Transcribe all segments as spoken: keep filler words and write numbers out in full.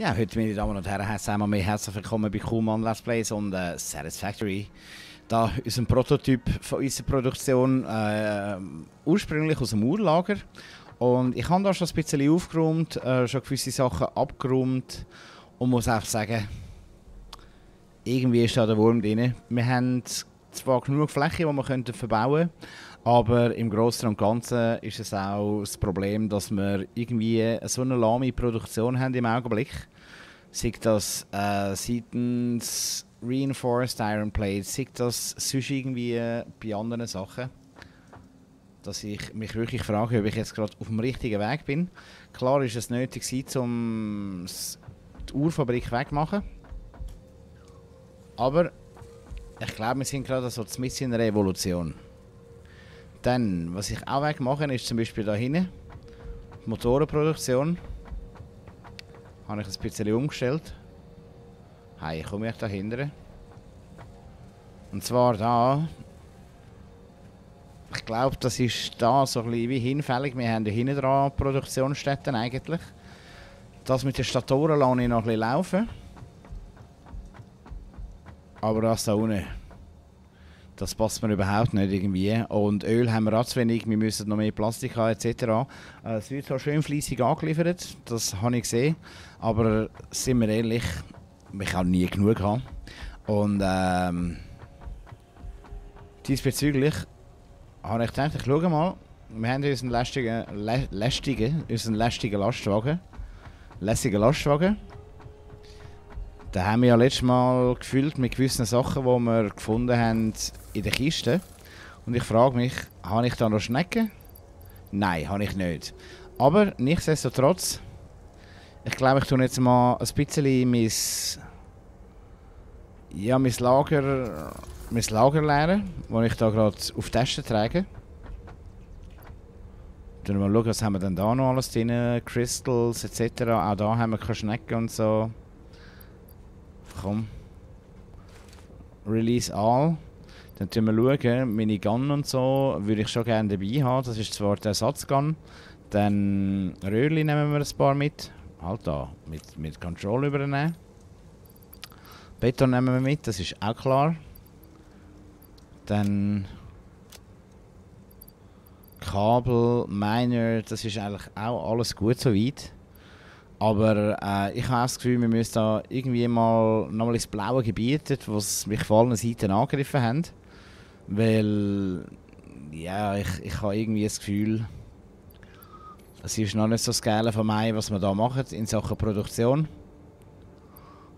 Ja, heute, meine Damen und Herren, sagen wir mal herzlich willkommen bei Kuhnmann Let's Plays und äh, Satisfactory. Da ist ein Prototyp von unserer Produktion, äh, ursprünglich aus dem Urlager. Und ich habe da schon ein bisschen aufgeräumt, äh, schon gewisse Sachen abgeräumt und muss auch sagen, irgendwie ist da der Wurm drin. Wir haben zwar genug Fläche, die wir verbauen könnten, aber im Großen und Ganzen ist es auch das Problem, dass wir irgendwie so eine lahme Produktion haben im Augenblick. Sei das äh, seitens Reinforced Iron Plate, sei das sonst irgendwie äh, bei anderen Sachen. Dass ich mich wirklich frage, ob ich jetzt gerade auf dem richtigen Weg bin. Klar ist es nötig gewesen, um die Uhrfabrik wegzumachen. Aber ich glaube, wir sind gerade so mitten in der Revolution. Dann, was ich auch wegmache, ist zum Beispiel da hinten die Motorenproduktion. Habe ich ein bisschen umgestellt. Hey, komme ich da hinten? Und zwar da. Ich glaube, das ist da so ein bisschen wie hinfällig. Wir haben da hinten dran Produktionsstätten eigentlich. Das mit den Statoren lasse ich noch ein bisschen laufen. Aber das da unten, das passt mir überhaupt nicht irgendwie. Und Öl haben wir auch zu wenig, wir müssen noch mehr Plastik haben et cetera. Es wird zwar schön fleissig angeliefert, das habe ich gesehen. Aber sind wir ehrlich, wir kann nie genug haben. Und ähm, diesbezüglich habe ich gedacht, ich schaue mal. Wir haben unseren lästigen, lä lästigen, unseren lästigen Lastwagen. Lässigen Lastwagen. Da haben wir ja letztes Mal gefüllt mit gewissen Sachen, die wir gefunden haben in der Kiste. Und ich frage mich, habe ich da noch Schnecken? Nein, habe ich nicht. Aber nichtsdestotrotz, ich glaube, ich tue jetzt mal ein bisschen mein, ja, mein Lager, mein Lager leeren, das ich da gerade auf die Tasten trage. Dann mal schauen, was haben wir denn da noch alles drin, Crystals et cetera. Auch da haben wir keine Schnecken und so. Komm. Release all. Dann schauen wir schauen, meine Gun und so würde ich schon gerne dabei haben. Das ist zwar der Ersatzgun. Dann Röhrchen nehmen wir ein paar mit. Halt da, mit, mit Control übernehmen. Beton nehmen wir mit, das ist auch klar. Dann Kabel, Miner, das ist eigentlich auch alles gut soweit. Aber äh, ich habe das Gefühl, wir müssen da irgendwie mal nochmal ins blaue Gebiet, was mich von allen Seiten angegriffen haben. Weil, ja, ich, ich habe irgendwie das Gefühl, es ist noch nicht so das Geile von mir, was wir da machen in Sachen Produktion.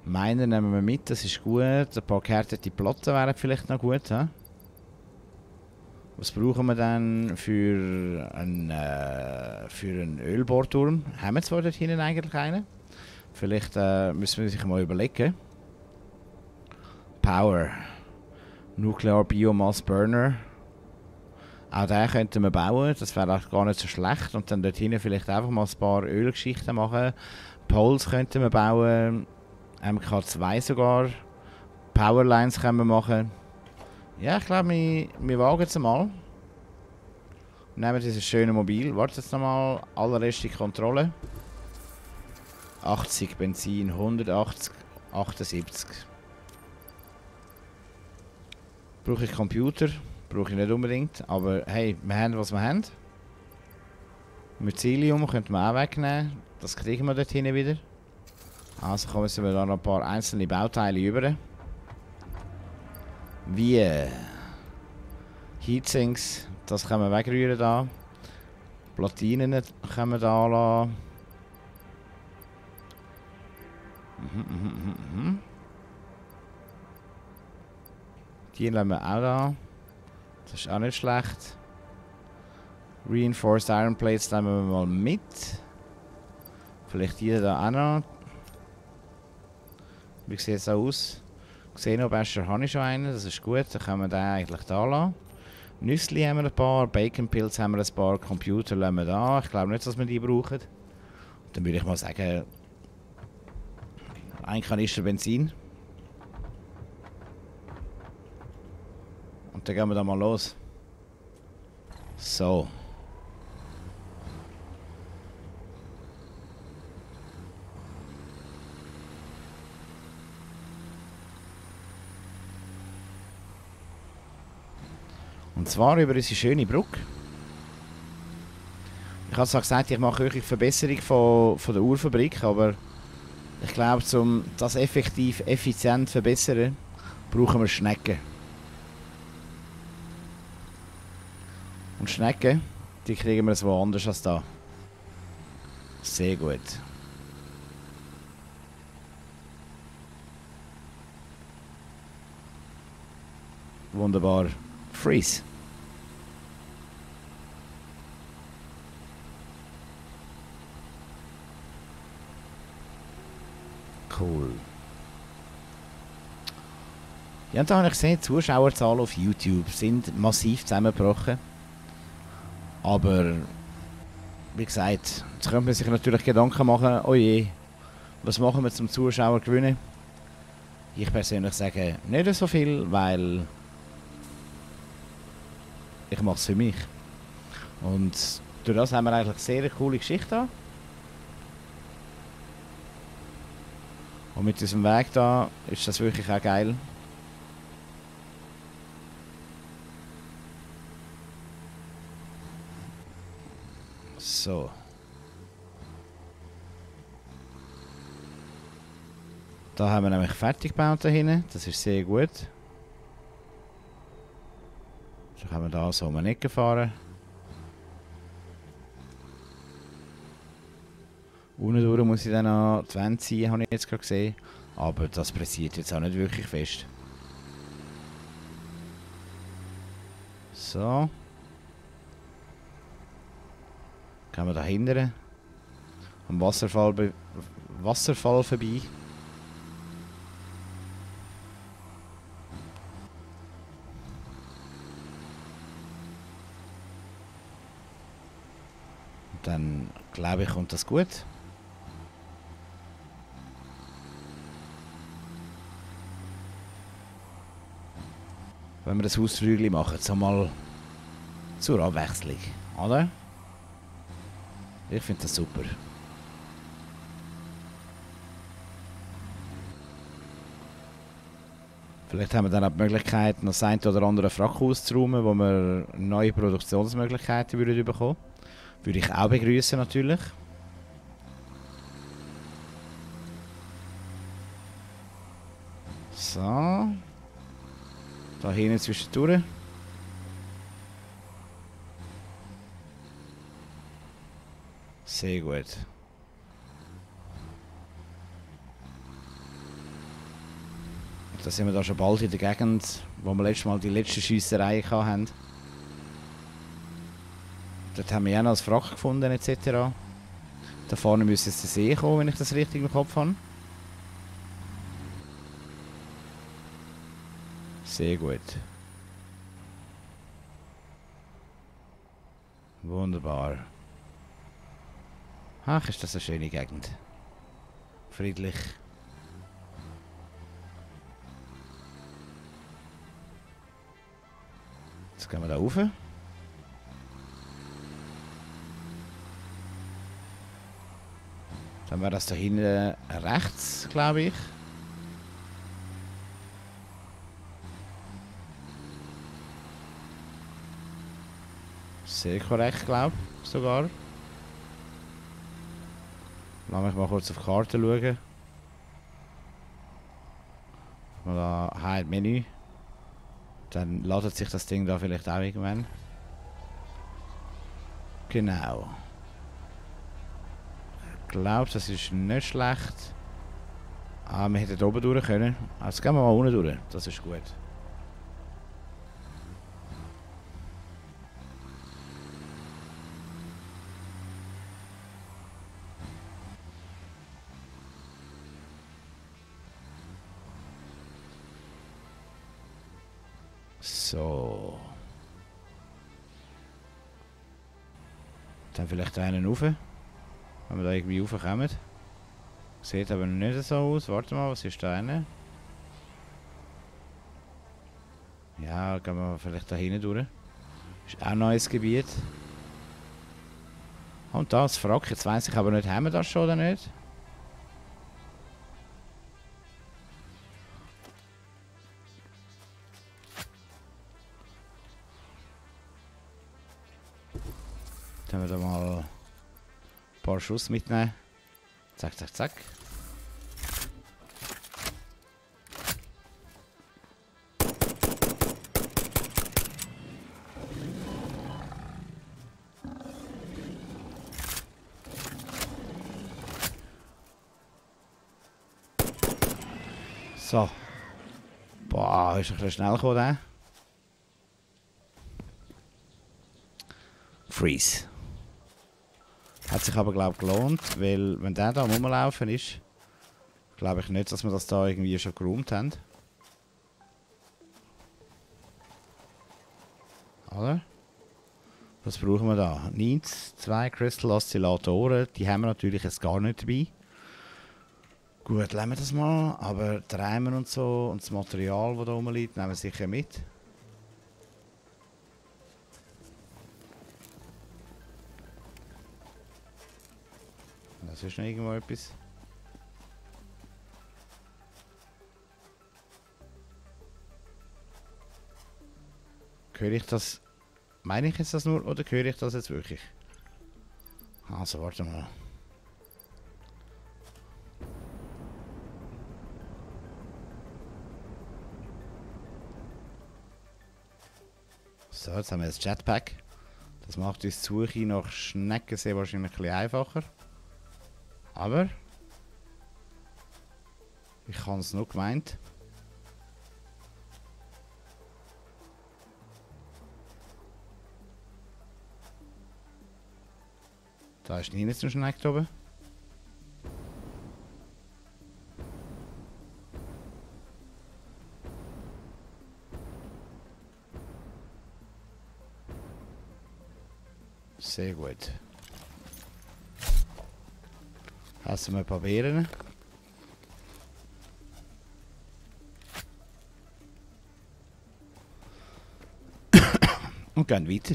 Miner nehmen wir mit, das ist gut. Ein paar gehärtete Platten wären vielleicht noch gut. He? Was brauchen wir denn für einen, äh, für einen Ölbohrturm? Haben wir zwar dort hinten eigentlich einen? Vielleicht äh, müssen wir sich mal überlegen. Power. Nuklear Biomass Burner. Auch den könnten wir bauen, das wäre auch gar nicht so schlecht. Und dann dort hinten vielleicht einfach mal ein paar Ölgeschichten machen. Poles könnten wir bauen. M K zwei sogar. Powerlines können wir machen. Ja, ich glaube, wir, wir wagen es mal. Nehmen dieses schöne Mobil. Wartet jetzt nochmal. Allerletzte Kontrolle. achtzig Benzin, hundertachtzig, achtundsiebzig. Brauche ich Computer? Brauche ich nicht unbedingt. Aber hey, wir haben, was wir haben. Mit Zilium könnten wir auch wegnehmen. Das kriegen wir dort hinten wieder. Also kommen wir da noch ein paar einzelne Bauteile über. Wie Heatsinks, das können wir wegrühren da. Platinen können wir da lassen. Mhm, mhm, mhm, mhm. Die lassen wir auch da. Das ist auch nicht schlecht. Reinforced Iron Plates nehmen wir mal mit. Vielleicht die da auch noch. Wie sieht es aus? Gsenobascher habe ich schon einen, das ist gut, dann können wir den eigentlich da lassen. Nüssli haben wir ein paar, Baconpilze haben wir ein paar, Computer lassen wir da. Ich glaube nicht, dass wir die brauchen. Dann würde ich mal sagen, ein Kanister Benzin. Und dann gehen wir da mal los. So. Und zwar über unsere schöne Brücke. Ich habe es auch gesagt, ich mache wirklich Verbesserung von, von der Uhrfabrik, aber ich glaube, um das effektiv, effizient zu verbessern, brauchen wir Schnecken. Und Schnecken, die kriegen wir so anders als da. Sehr gut. Wunderbar. Freeze. Cool. Ja, und da habe ich gesehen, die Zuschauerzahlen auf YouTube sind massiv zusammengebrochen. Aber wie gesagt, jetzt könnte man sich natürlich Gedanken machen, oh je, was machen wir zum Zuschauer gewinnen? Ich persönlich sage nicht so viel, weil ich mache es für mich. Und durch das haben wir eigentlich eine sehr coole Geschichte. Und mit diesem Weg da ist das wirklich auch geil. So. Da haben wir nämlich fertig gebaut da hinten. Das ist sehr gut. Dann haben wir da so mal nicht gefahren. Unten durch muss ich dann noch die Wände ziehen, habe ich jetzt gerade gesehen. Aber das pressiert jetzt auch nicht wirklich fest. So. Gehen wir da hinten. Am Wasserfall, Wasserfall vorbei. Dann glaube ich, kommt das gut. Wenn wir das Hausflügel machen, so mal zur Abwechslung, oder? Ich finde das super. Vielleicht haben wir dann auch die Möglichkeit, noch das eine oder andere Frack auszuräumen, wo wir neue Produktionsmöglichkeiten würden bekommen. Würde ich auch begrüßen, natürlich. So. Da hinten zwischendurch. Sehr gut. Und da sind wir da schon bald in der Gegend, wo wir letztes Mal die letzte Schiesserei hatten. Dort haben wir ja noch das Wrack gefunden et cetera. Da vorne müsste jetzt der See kommen, wenn ich das richtig im Kopf habe. Sehr gut. Wunderbar. Ach, ist das eine schöne Gegend. Friedlich. Jetzt gehen wir da rauf. Dann wäre das da hinten rechts, glaube ich. Sehr korrekt, glaube ich, sogar. Lass mich mal kurz auf die Karte schauen. Da haben wir Menü. Dann ladet sich das Ding da vielleicht auch irgendwann. Genau. Ich glaube, das ist nicht schlecht. Ah, wir hätten oben durch können. Jetzt gehen wir mal unten durch. Das ist gut. So. Dann vielleicht einen rauf. Wenn wir da irgendwie raufkommen. Sieht aber nicht so aus. Warte mal, was ist da eine? Ja, gehen wir vielleicht da hinten durch. Ist auch ein neues Gebiet. Und da das Frack. Jetzt weiss ich aber nicht, haben wir das schon oder nicht? Dann wieder mal ein paar Schuss mitnehmen. Zack, zack, zack. So. Boah, ist ein bisschen schnell gekommen, der. Freeze. Hat sich aber, glaube ich, gelohnt, weil wenn der da rumlaufen ist, glaube ich nicht, dass wir das da irgendwie schon geräumt haben. Oder? Was brauchen wir da? Nichts. Zwei Crystal Oszillatoren. Die haben wir natürlich jetzt gar nicht dabei. Gut, lassen wir das mal, aber die Reimer und so und das Material, das da oben liegt, nehmen wir sicher mit. Das ist noch irgendwo etwas. Höre ich das? Meine ich jetzt das nur oder höre ich das jetzt wirklich? Also, warte mal. So, jetzt haben wir das Jetpack. Das macht uns die Suche nach Schneckensee wahrscheinlich ein bisschen einfacher. Aber ich habe es noch gemeint. Da ist nie zum Schneck oben. Sehr gut. Essen wir ein paar Beeren. Und gehen weiter.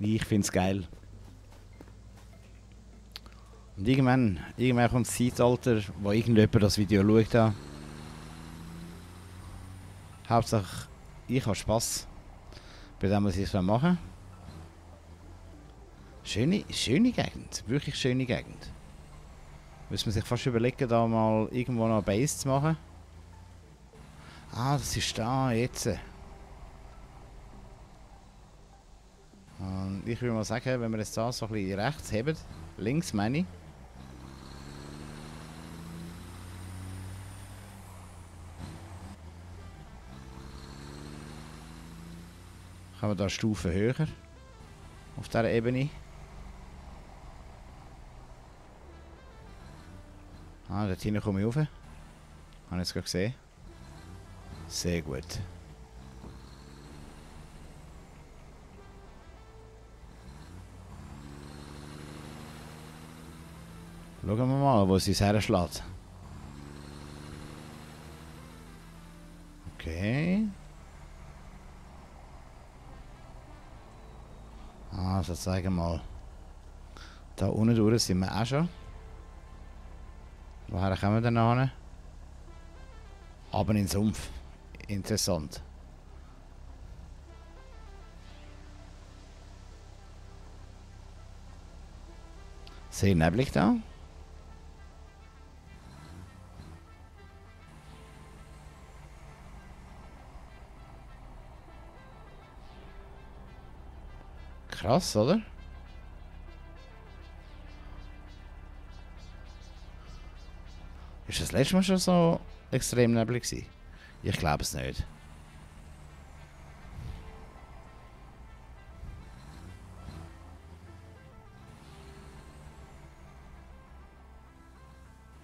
Ich finde es geil. Und irgendwann, irgendwann kommt das Zeitalter, wo irgendjemand das Video schaut. Hauptsache, ich habe Spass bei dem, was ich machen soll. Schöne, schöne Gegend, wirklich schöne Gegend. Müssen wir sich fast überlegen, da mal irgendwo noch eine Base zu machen. Ah, das ist da jetzt. Und ich würde mal sagen, wenn wir jetzt da so ein bisschen rechts heben, links meine ich. Können wir da eine Stufe höher auf dieser Ebene. Ah, dort hinten komme ich rauf. Habe ich jetzt gerade gesehen. Sehr gut. Schauen wir mal, wo es uns herschlägt. Okay. Ah, also sagen wir mal. Da unten durch sind wir auch schon. Woher kommen wir denn hin? Aber in den Sumpf. Interessant. Sehr neblig da. Krass, oder? Ist das letzte Mal schon so extrem neblig gewesen? Ich glaube es nicht.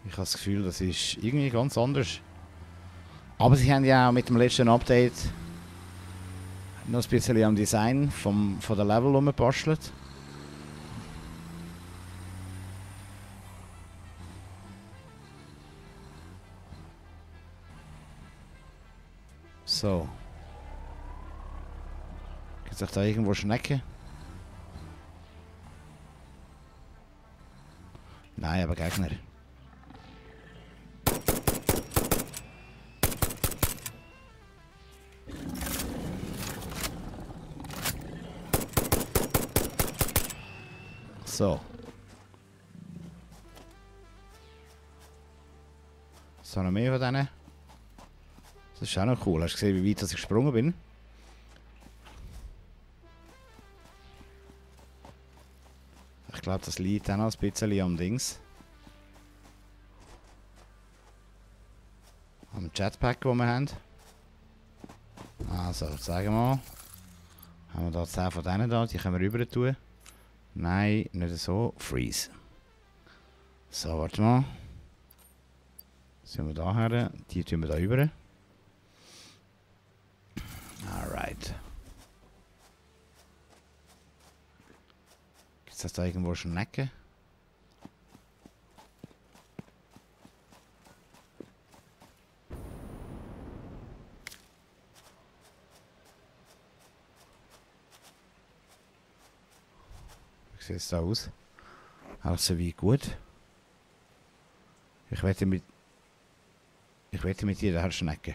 Ich habe das Gefühl, das ist irgendwie ganz anders. Aber sie haben ja auch mit dem letzten Update noch ein bisschen am Design vom, von der Level rumgebastelt. So. Gibt es da irgendwo Schnecken? Nein, aber Gegner. So. So, noch mehr von denen. Das ist auch noch cool. Hast du gesehen, wie weit ich gesprungen bin? Ich glaube, das liegt auch noch ein bisschen am Dings. Am Jetpack, den wir haben. Also, sagen wir mal. Haben wir da zehn von denen da? Die können wir rüber tun. Nein, nicht so. Freeze. So, warte mal. Sind wir da her? Die tun wir da rüber. Alright. Gibt es da irgendwo schon Schnecken? Sieht es da aus? Also wie gut. Ich wette mit... Ich wette mit jeder Schnecke.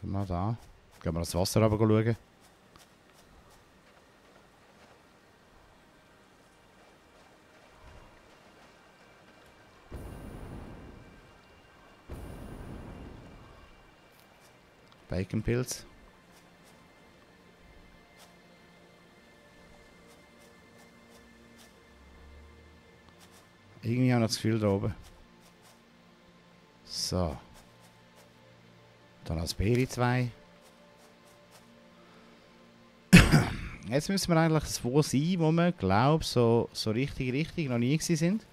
Schauen wir mal da. Gehen wir das Wasser runter schauen. Baconpilze. Irgendwie habe ich das Gefühl da oben. So. Dann als Beere zwei. Jetzt müssen wir eigentlich wo sein, wo wir, glaube ich, so, so richtig, richtig noch nie gewesen sind.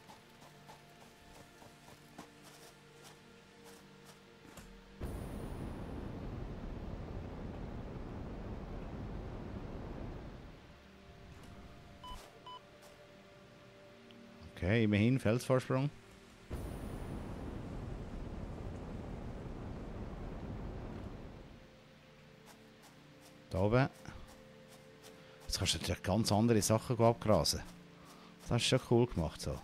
Okay, immerhin Felsvorsprung. Da oben. Jetzt kannst du natürlich ganz andere Sachen abgrasen. Das hast du schon cool gemacht so.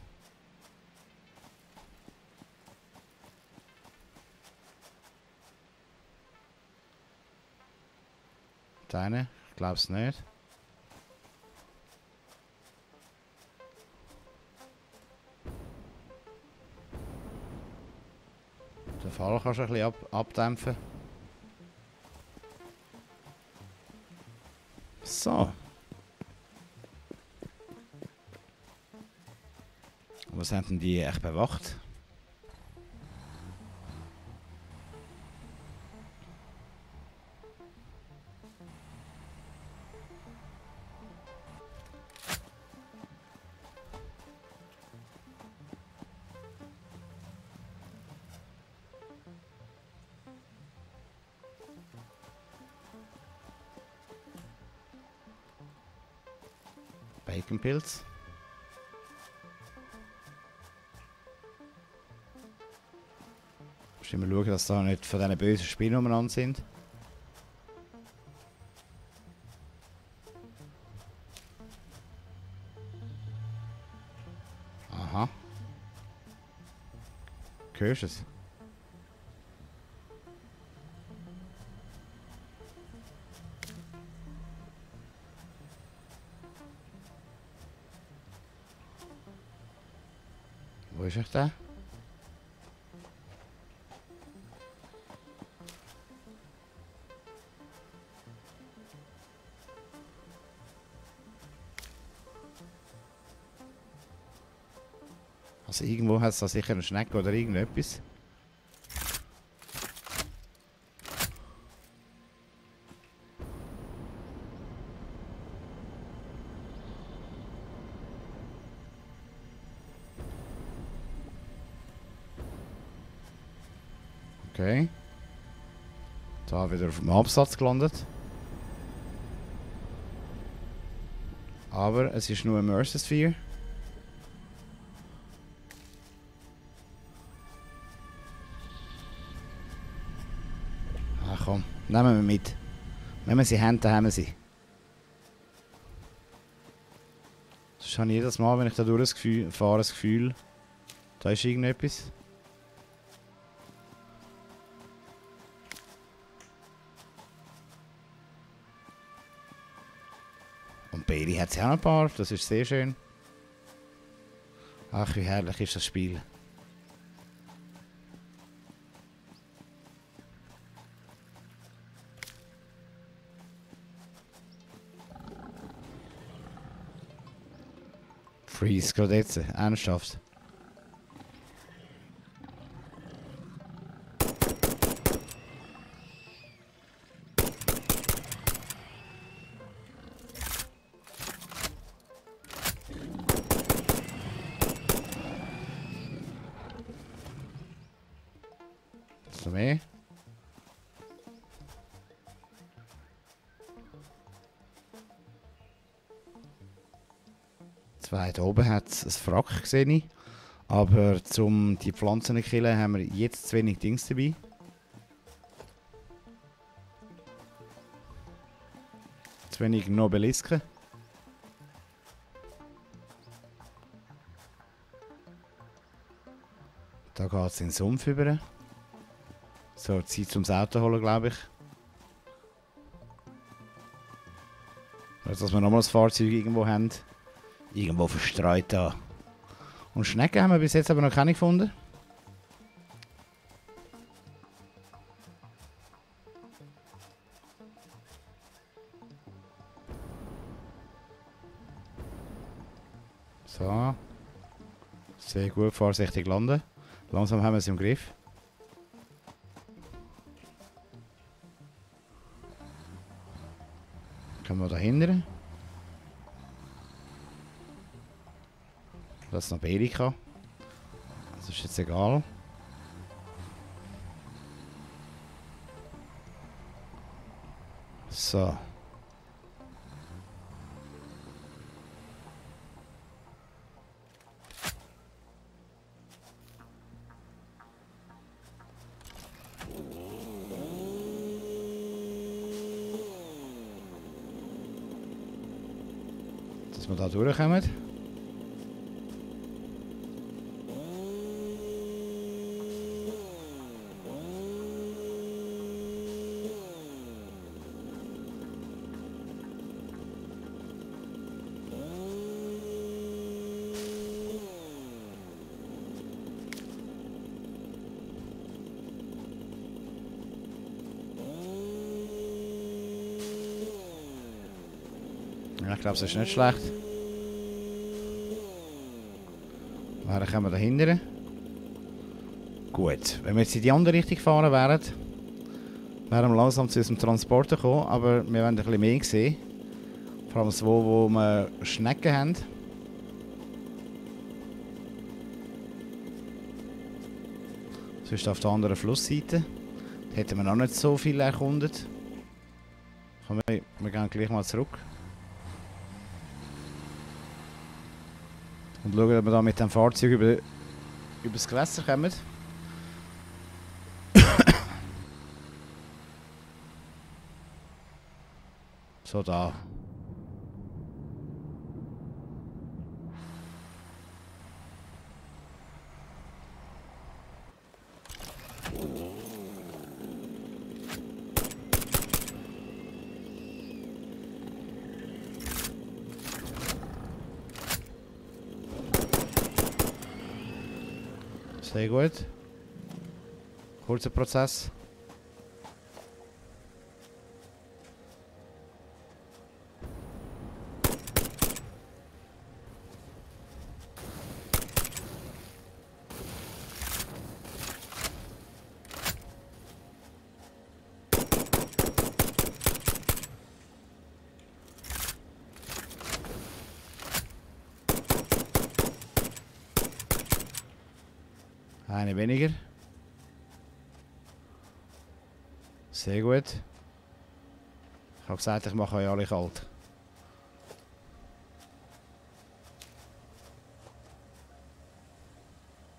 Deine? Ich glaub's nicht. Den Fall kannst du ein bisschen ab abdämpfen. So. Was haben denn die echt bewacht? Baconpilz. Müssen wir schauen, dass da nicht von diesen bösen Spinnen umeinander sind. Aha. Hörst du es? Wo ist euch der? Also irgendwo hat es da sicher eine Schnecke oder irgendetwas. Okay. Da wieder auf dem Absatz gelandet. Aber es ist nur ein Mercer Sphere. Nehmen wir mit. Wenn wir sie haben, dann haben wir sie. Ich habe jedes Mal, wenn ich da durch das Gefühl, fahre, das Gefühl, da ist irgendetwas. Und Bailey hat sie auch noch ein paar, das ist sehr schön. Ach, wie herrlich ist das Spiel. Freeze, gerade jetzt, ernsthaft. Da oben hat es ein Frack gesehen, aber um die Pflanzen zu killen, haben wir jetzt zu wenig Dings dabei. Zu wenig Nobelisken. Da geht es in den Sumpf über. So, Zeit zum Auto holen, glaube ich. Also, dass wir nochmal das Fahrzeug irgendwo haben. Irgendwo verstreut da. Und Schnecken haben wir bis jetzt aber noch keine gefunden. So. Sehr gut, vorsichtig landen. Langsam haben wir es im Griff. Können wir da hindern? Das ist noch Belika. Das ist jetzt egal. So. Dass wir da durchkommen. Ich glaube, es ist nicht schlecht. Woher können wir da hindern? Gut, wenn wir jetzt in die andere Richtung fahren wären, wären wir langsam zu unserem Transporter gekommen, aber wir wollen ein bisschen mehr sehen. Vor allem so, wo wir Schnecken haben. Sonst auf der anderen Flussseite. Da hätten wir noch nicht so viel erkundet. Komm, wir, wir gehen gleich mal zurück. Und schauen, ob wir da mit dem Fahrzeug über, über das Gewässer kommen. So, da. Sehr gut. Kurzer Prozess. Eine weniger. Sehr gut. Ich habe gesagt, ich mache euch alle kalt.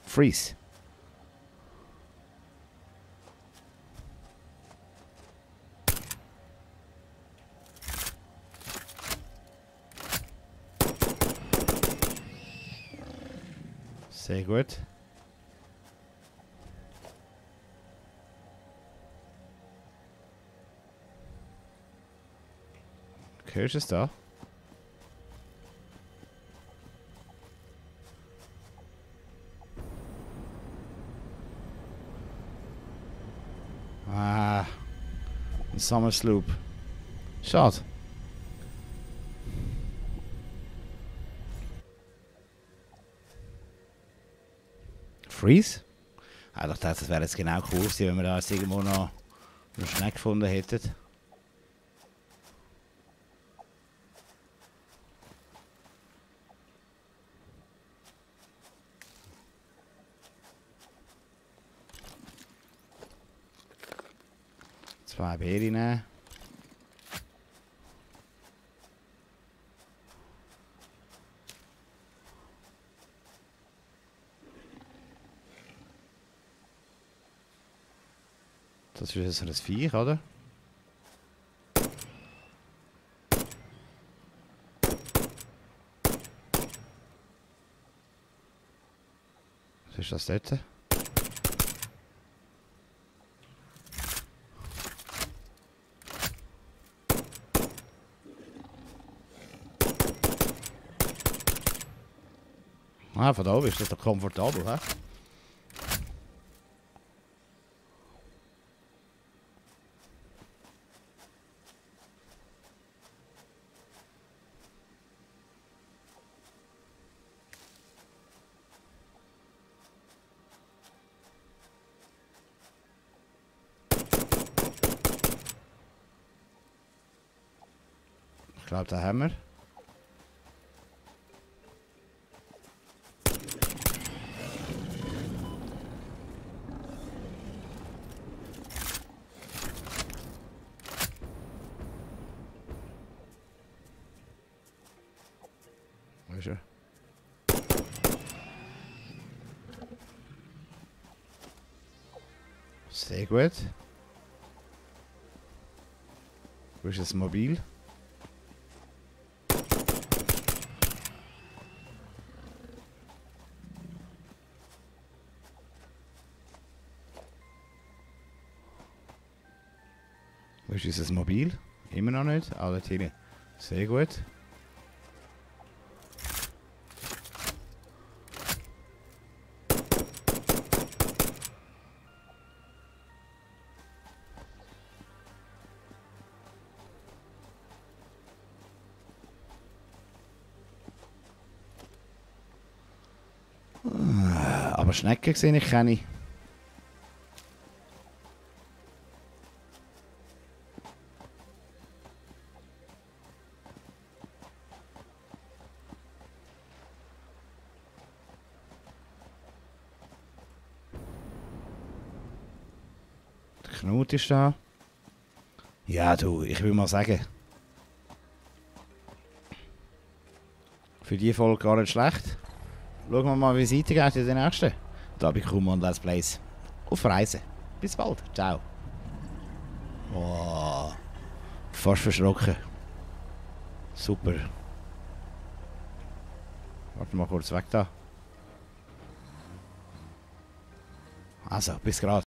Freeze. Sehr gut. Kirsch ist da. Ah, ein Summersloop. Schade. Freeze? Ah, ich dachte, das wäre jetzt genau cool gewesen, wenn wir da jetzt irgendwo noch einen Schneck gefunden hätten. Zwei Bier rein. Das ist so ein Viech, oder? Was ist das dort? Ah, von da oben ist das doch komfortabel, hä? Ich glaube, da haben wir. Sehr gut. Wo ist das Mobil? Wo ist das Mobil? Immer noch nicht. Ah, dort hinten. Sehr gut. Aber Schnecken sehe ich keine. Der Knut ist da. Ja du, ich will mal sagen. Für die Folge gar nicht schlecht. Schauen wir mal, wie es weitergeht in der nächsten. Da bei Kuhnmann Let's Plays. Auf Reisen. Bis bald. Ciao. Oh, fast verschrocken. Super. Warte mal kurz weg da. Also, bis grad.